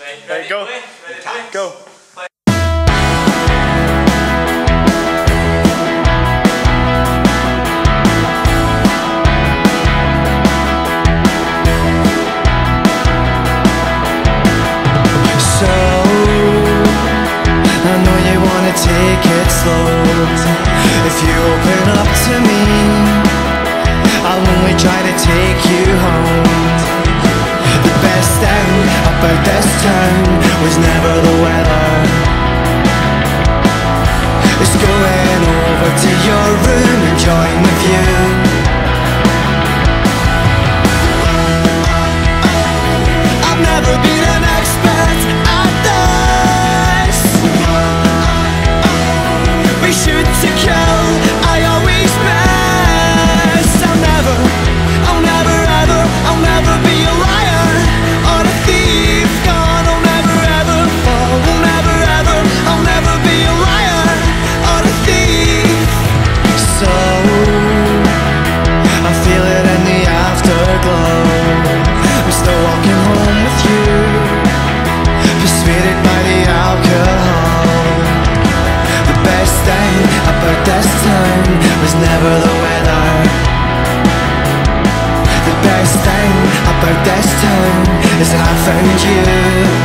Ready, go. Ready, go. Take it slow. If you open up to me, I'll only try to take you home. The best end about this town was never the weather. It's going over to your room, enjoying the view. About this time is I found you.